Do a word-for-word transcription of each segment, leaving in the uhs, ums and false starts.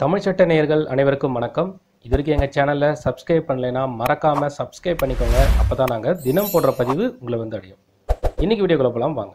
தமிழ் சட்ட நேயர்கள் அனைவருக்கும் வணக்கம். இதற்கு எங்கள் சேனலை சப்ஸ்கிரைப் பண்ணலைன்னா மறக்காமல் சப்ஸ்கிரைப் பண்ணிக்கோங்க. அப்போ தான் நாங்கள் தினம் போடுற பதிவு உங்களை வந்து அடையும். இன்றைக்கி வீடியோக்குள்ள போகலாம் வாங்க.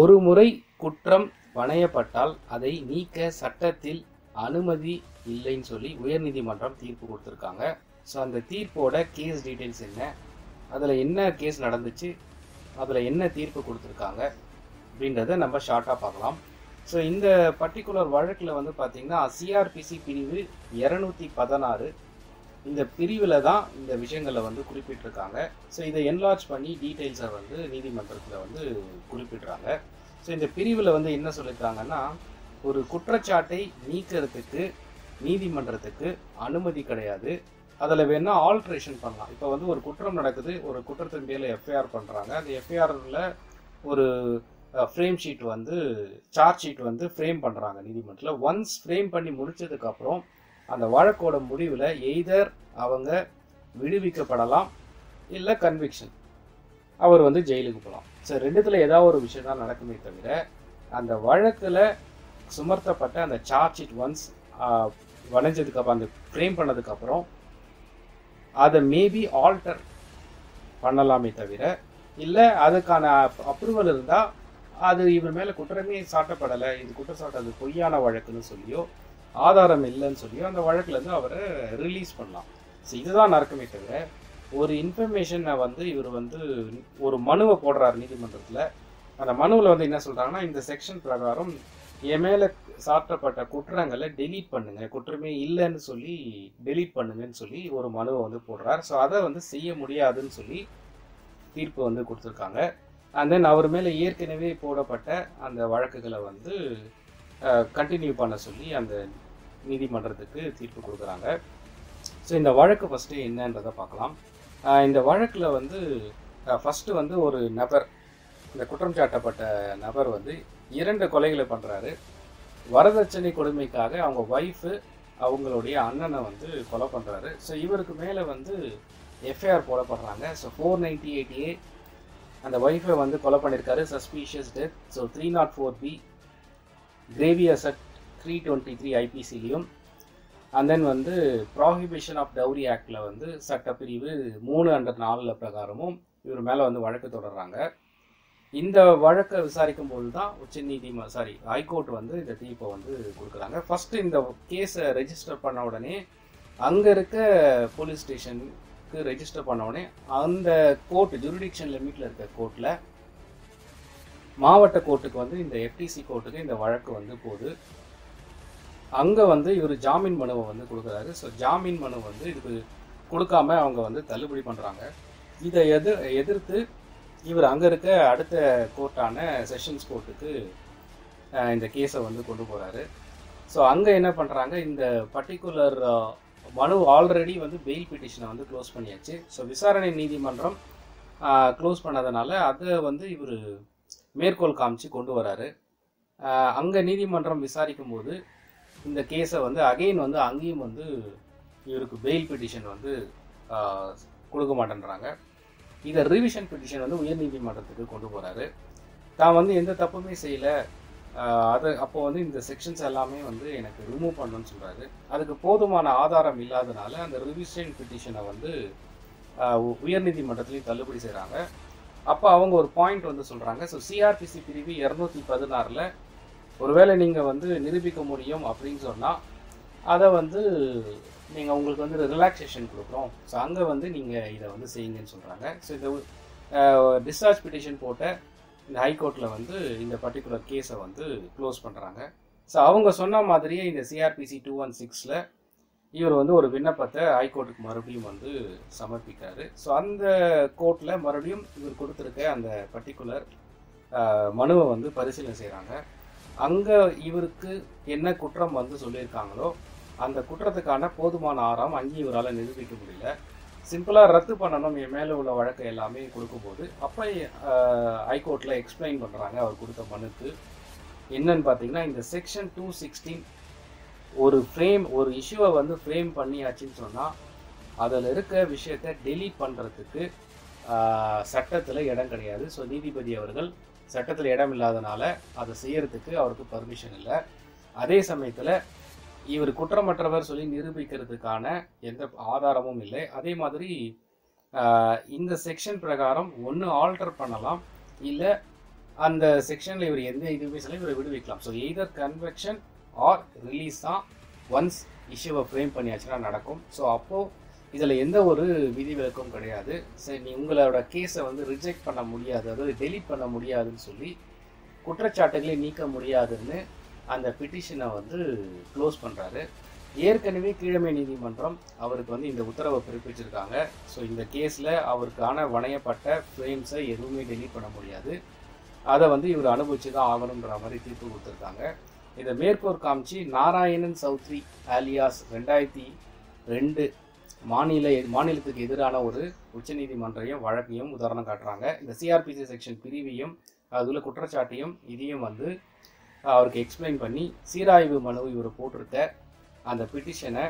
ஒரு முறை குற்றம் வணையப்பட்டால் அதை நீக்க சட்டத்தில் அனுமதி இல்லைன்னு சொல்லி உயர்நீதிமன்றம் தீர்ப்பு கொடுத்துருக்காங்க. ஸோ அந்த தீர்ப்போட கேஸ் டீட்டெயில்ஸ் என்ன, அதில் என்ன கேஸ் நடந்துச்சு, அதில் என்ன தீர்ப்பு கொடுத்துருக்காங்க அப்படின்றத நம்ம ஷார்ட்டாக பார்க்கலாம். ஸோ இந்த பர்டிகுலர் வழக்கில் வந்து பார்த்திங்கன்னா சிஆர்பிசி பிரிவு இரநூத்தி பதினாறு இந்த பிரிவில் தான் இந்த விஷயங்களை வந்து குறிப்பிட்டிருக்காங்க. ஸோ இதை என்லார்ஜ் பண்ணி டீட்டெயில்ஸை வந்து நீதிமன்றத்தில் வந்து குறிப்பிட்றாங்க. ஸோ இந்த பிரிவில் வந்து என்ன சொல்லியிருக்காங்கன்னா, ஒரு குற்றச்சாட்டை நீக்கிறதுக்கு நீதிமன்றத்துக்கு அனுமதி கிடையாது. அதில் வேணால் ஆல்ட்ரேஷன் பண்ணலாம். இப்போ வந்து ஒரு குற்றம் நடக்குது, ஒரு குற்றத்தின் பேரில் எஃப்ஐஆர் பண்ணுறாங்க. அந்த எஃப்ஐஆரில் ஒரு ஃப்ரேம் ஷீட் வந்து சார்ஜ் ஷீட் வந்து ஃப்ரேம் பண்ணுறாங்க நீதிமன்றத்தில். ஒன்ஸ் ஃப்ரேம் பண்ணி முடித்ததுக்கப்புறம் அந்த வழக்கோட முடிவில் எய்தர் அவங்க விடுவிக்கப்படலாம், இல்லை கன்விக்ஷன் அவர் வந்து ஜெயிலுக்கு போகலாம். ஸோ ரெண்டுத்தில் ஏதாவது ஒரு விஷயம் தான் நடக்குமே தவிர அந்த வழக்கில் சுமர்த்தப்பட்ட அந்த சார்ஜ் ஷீட் ஒன்ஸ் வளைஞ்சதுக்கப்புறம் அந்த ஃப்ரேம் பண்ணதுக்கப்புறம் அதை மேபி ஆல்டர் பண்ணலாமே தவிர இல்லை அதுக்கான அப்ரூவல் இருந்தால் அது இவர் மேலே குற்றமே சாட்டப்படலை, இது குற்றச்சாட்டது பொய்யான வழக்குன்னு சொல்லியோ ஆதாரம் இல்லைன்னு சொல்லி அந்த வழக்குலேருந்து அவரை ரிலீஸ் பண்ணலாம். ஸோ இதுதான் நடக்குமே தவிர ஒரு இன்ஃபர்மேஷனை வந்து இவர் வந்து ஒரு மனுவை போடுறாரு நீதிமன்றத்தில். அந்த மனுவில் வந்து என்ன சொல்கிறாங்கன்னா, இந்த செக்ஷன் பிரகாரம் என் மேலே சாற்றப்பட்ட குற்றங்களை டெலீட் பண்ணுங்கள், குற்றமே இல்லைன்னு சொல்லி டெலீட் பண்ணுங்கன்னு சொல்லி ஒரு மனுவை வந்து போடுறார். ஸோ அதை வந்து செய்ய முடியாதுன்னு சொல்லி தீர்ப்பு வந்து கொடுத்துருக்காங்க. அண்ட் தென் அவர் மேலே ஏற்கனவே போடப்பட்ட அந்த வழக்குகளை வந்து கண்டினியூ பண்ண சொல்லி அந்த நீதிமன்றத்துக்கு தீர்ப்பு கொடுக்குறாங்க. ஸோ இந்த வழக்கு ஃபஸ்ட்டு என்னன்றதை பார்க்கலாம். இந்த வழக்கில் வந்து ஃபஸ்ட்டு வந்து ஒரு நபர், இந்த குற்றம் சாட்டப்பட்ட நபர் வந்து இரண்டு கொலைகளை பண்ணுறாரு. வரதட்சணை கொடுமைக்காக அவங்க ஒய்ஃபு அவங்களுடைய அண்ணனை வந்து கொலை பண்ணுறாரு. ஸோ இவருக்கு மேலே வந்து எஃப்ஐஆர் போடப்படுறாங்க. So four ninety eight A அந்த ஒய்ஃபை வந்து கொலை பண்ணியிருக்காரு, suspicious death. So three naught four B gravy asset three twenty three ஐபிசிலையும், அண்ட் தென் வந்து ப்ராஹிபிஷன் ஆஃப் டவுரி ஆக்டில் வந்து சட்டப்பிரிவு மூணு அண்டர் நாலில் பிரகாரமும் இவர் மேலே வந்து வழக்கு தொடர்றாங்க. இந்த வழக்கை விசாரிக்கும் போது தான் உச்ச நீதிம சாரி ஹைகோர்ட் வந்து இந்த தீர்ப்பை வந்து கொடுக்குறாங்க. ஃபஸ்ட்டு இந்த கேஸை ரெஜிஸ்டர் பண்ண உடனே அங்கே இருக்க போலீஸ் ஸ்டேஷனுக்கு ரெஜிஸ்டர் பண்ண உடனே அந்த கோர்ட் ஜூரிடிக்ஷன் லிமிட்டில் இருக்க கோர்ட்டில் மாவட்ட கோர்ட்டுக்கு வந்து இந்த எஃப்டிசி கோர்ட்டுக்கு இந்த வழக்கு வந்து போகுது. அங்கே வந்து இவர் ஜாமீன் மனுவை வந்து கொடுக்குறாரு. ஸோ ஜாமீன் மனு வந்து இதுக்கு கொடுக்காம அவங்க வந்து தள்ளுபடி பண்ணுறாங்க. இதை எதிர் எதிர்த்து இவர் அங்கே இருக்க அடுத்த கோர்ட்டான செஷன்ஸ் கோர்ட்டுக்கு இந்த கேஸை வந்து கொண்டு போகிறாரு. ஸோ அங்கே என்ன பண்ணுறாங்க, இந்த பர்டிகுலர் மனு ஆல்ரெடி வந்து பெயில் பிட்டிஷனை வந்து க்ளோஸ் பண்ணியாச்சு. ஸோ விசாரணை நீதிமன்றம் க்ளோஸ் பண்ணாதனால அதை வந்து இவர் மேற்கோள் காமிச்சு கொண்டு வராரு. அங்கே நீதிமன்றம் விசாரிக்கும் போது இந்த கேஸை வந்து அகெயின் வந்து அங்கேயும் வந்து இவருக்கு பெயில் பெட்டிஷன் வந்து கொடுக்க மாட்டேன்றாங்க. இதை ரிவிஷன் பெட்டிஷன் வந்து உயர்நீதிமன்றத்துக்கு கொண்டு போகிறாரு. தான் வந்து எந்த தப்புமே செய்யலை, அது அப்போ வந்து இந்த செக்ஷன்ஸ் எல்லாமே வந்து எனக்கு ரிமூவ் பண்ணணும்னு சொல்கிறாரு. அதுக்கு போதுமான ஆதாரம் இல்லாதனால அந்த ரிவிஷன் பெட்டிஷனை வந்து உயர்நீதிமன்றத்துலேயும் தள்ளுபடி செய்கிறாங்க. அப்போ அவங்க ஒரு பாயிண்ட் வந்து சொல்கிறாங்க. ஸோ சிஆர்பிசி பிரிவு இரநூத்தி பதினாறில் ஒருவேளை நீங்கள் வந்து நிரூபிக்க முடியும் அப்படின்னு சொன்னால் அதை வந்து நீங்கள் உங்களுக்கு வந்து ரிலாக்ஸேஷன் கொடுக்குறோம். ஸோ அங்கே வந்து நீங்கள் இதை வந்து செய்யுங்கன்னு சொல்கிறாங்க. ஸோ இந்த டிஸ்சார்ஜ் பிட்டிஷன் போட்ட இந்த ஹைகோர்ட்டில் வந்து இந்த பர்டிகுலர் கேஸை வந்து க்ளோஸ் பண்ணுறாங்க. ஸோ அவங்க சொன்ன மாதிரியே இந்த சிஆர்பிசி டூ ஒன் சிக்ஸில் இவர் வந்து ஒரு விண்ணப்பத்தை ஹைகோர்ட்டுக்கு மறுபடியும் வந்து சமர்ப்பிக்கிறாரு. ஸோ அந்த கோர்ட்டில் மறுபடியும் இவர் கொடுத்துருக்க அந்த பர்டிகுலர் மனுவை வந்து பரிசீலனை செய்கிறாங்க. அங்கே இவருக்கு என்ன குற்றம் வந்து சொல்லியிருக்காங்களோ அந்த குற்றத்துக்கான போதுமான ஆதாரம் அங்கேயும் இவரால் நிரூபிக்க முடியல. சிம்பிளா ரத்து பண்ணனும் இ மேல உள்ள வழக்கு எல்லாமே கொடுக்கும்போது அப்ப ஹை கோர்ட்ல எக்ஸ்பிளைன் பண்றாங்க அவர் கொடுத்த மனுக்கு என்னன்னு பாத்தீங்கன்னா இந்த செக்ஷன் two sixteen ஒரு ஃப்ரேம் ஒரு இஷ்யூவை வந்து ஃப்ரேம் பண்ணியாச்சுன்னு சொன்னா அதல இருக்க விஷயத்தை டெலீட் பண்றதுக்கு சட்டத்துல இடம் கிடையாது சோ நீதிபதி அவர்கள் சட்டத்துல இடம் இல்லாதனால அதை செய்யிறதுக்கு அவருக்கு பெர்மிஷன் இல்ல அதே சமயத்துல இவர் குற்றமற்றவர் சொல்லி நிரூபிக்கிறதுக்கான எந்த ஆதாரமும் இல்லை அதே மாதிரி இந்த செக்ஷன் பிரகாரம் ஒன்னு ஆல்டர் பண்ணலாம் இல்ல அந்த செக்ஷன்ல இவர் எந்த இதுமே சொல்ல இவர் விடுவிக்கலாம் so either conviction or release தான் once issue of frame பண்ணியாச்சுனா நடக்கும் சோ அப்போ இதல எந்த ஒரு விதிவிலக்கும் கிடையாது சரி நீ உங்களோட கேஸை வந்து ரிஜெக்ட் பண்ண முடியாது அதாவது டெலீட் பண்ண முடியாதுன்னு சொல்லி குற்றச்சாட்டுகளை நீக்க முடியாதுன்னு அந்த பெட்டிஷனை வந்து க்ளோஸ் பண்றாரு ஏற்கனவே கீழமை நீதிமன்றம் அவருக்கு வந்து இந்த உத்தரவை பிறப்பிச்சிருக்காங்க சோ இந்த கேஸ்ல அவர்கான வணையப்பட்ட ஃப்ரேம்ஸை எதுவுமே டெலீட் பண்ண முடியாது அத வந்து இவர் அனுபவிச்சு தான் ஆவணும்ன்ற மாதிரி தீர்ப்பு கொடுத்திருக்காங்க இத மேற்கோர் காமிச்சி Narayanan Chowdhury Aaliya's two thousand two மாநில மாநிலத்துக்கு எதிரான ஒரு உச்சநீதிமன்றம் வழக்கையும் உதாரணம் காட்டுறாங்க இந்த C R P C section பிரிவியும் அதுல குற்றச்சாட்டையும் இதையும் வந்து அவருக்கு எக்ஸ்பிளைன் பண்ணி சீராய்வு மனு இவர் போட்டுட்ட அந்த பெட்டிஷனை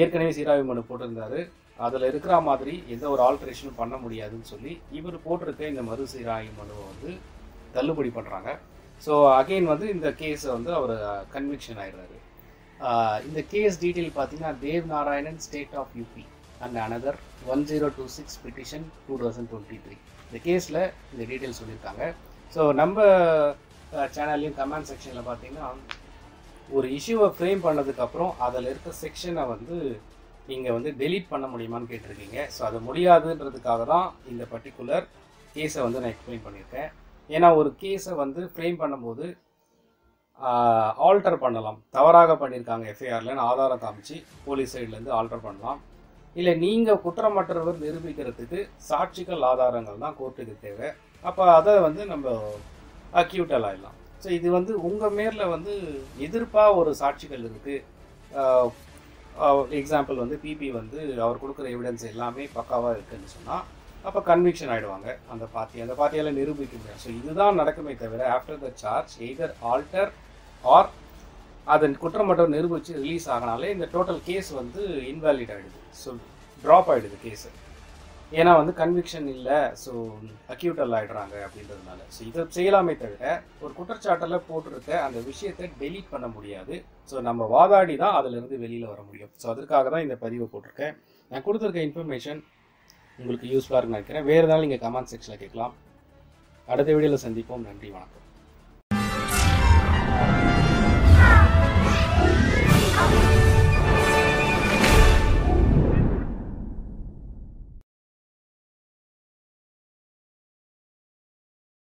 ஏற்கனவே சீராய்வு மனு போட்டிருந்தாரு அதுல இருக்கிற மாதிரி எந்த ஒரு ஆல்டரேஷனும் பண்ண முடியாதுன்னு சொல்லி இவர் போட்டுட்ட இந்த மறு சீராய்வு மனுவை வந்து தள்ளுபடி பண்றாங்க சோ அகைன் வந்து இந்த கேஸ் வந்து அவர் கன்விக்ஷன் ஆயிடுறாரு இந்த கேஸ் டீடைல் பாத்தீங்கன்னா Dev Narayanan state of UP and another one thousand twenty-six petition two thousand twenty-three இந்த கேஸ்ல இந்த டீடைல் சொல்லியிருக்காங்க சோ நம்ம சேனல்ல கமெண்ட் செக்ஷன்ல பாத்தீங்கன்னா ஒரு இஷ்யூவை ஃப்ரேம் பண்ணதுக்கு அப்புறம் அதல இருக்க செக்ஷனை வந்து நீங்க வந்து டெலீட் பண்ண முடியுமான்னு கேட்டிருக்கீங்க சோ அது முடியாதுன்றதுக்காக தான் இந்த பர்టిక్యులர் கேஸை வந்து நான் எக்ஸ்பிளைன் பண்ணிருக்கேன் ஏனா ஒரு கேஸை வந்து ஃப்ரேம் பண்ணும்போது ஆல்டர் பண்ணலாம் தவறாக பண்ணிருக்காங்க F I R ல ஆதாரம் காமிச்சி போலீஸ் சைடுல இருந்து ஆல்டர் பண்ணலாம் இல்ல நீங்க குற்றமற்றவர் நிரூபிக்கிறதுக்கு சாட்சிகள் ஆதாரங்கள் தான் கோர்ட்டுக்கு தேவை அப்ப அத வந்து நம்ம அக்யூட்டல் ஆயிடலாம் சோ இது வந்து உங்க மேர்ல வந்து எதிர்ப்பா ஒரு சாட்சிகள் இருக்கு எக்ஸாம்பிள் வந்து பிபி வந்து அவர் கொடுக்கிற எவிடன்ஸ் எல்லாமே பக்காவா இருக்குன்னு சொன்னா அப்ப கன்விக்ஷன் ஆயிடுவாங்க அந்த பார்ட்டி அந்த பார்ட்டியால நிரூபிக்க முடியாது சோ இதுதான் நடக்குமே தவிர after the charge either alter or அதன் குற்றமற்றவர் நிரூபிச்சு ரிலீஸ் ஆகனாலே இந்த டோட்டல் கேஸ் வந்து இன்வாலிட் ஆயிடுது சோ டிராப் ஆயிடுது கேஸ் ஏனா வந்து கன்விக்ஷன் இல்ல சோ அக்யூட்டல் ஆயிடுறாங்க அப்படின்றதுனால சோ இத செய்யலாமே தவிர ஒரு குற்றச்சாட்டல போட்டுருக்க அந்த விஷயத்தை டெலீட் பண்ண முடியாது சோ நம்ம வாதாடி தான் அதுல இருந்து வெளியில வர முடியும் சோ அதற்காக தான் இந்த பதிவை போட்டுருக்கேன் நான் கொடுத்திருக்க இன்ஃபர்மேஷன் உங்களுக்கு யூஸ்ஃபுல்லா இருக்குன்னு நினைக்கிறேன் வேற ஏதாவது நீங்க கமெண்ட் செக்ஷன்ல கேட்கலாம் அடுத்த வீடியோல சந்திப்போம் நன்றி வணக்கம்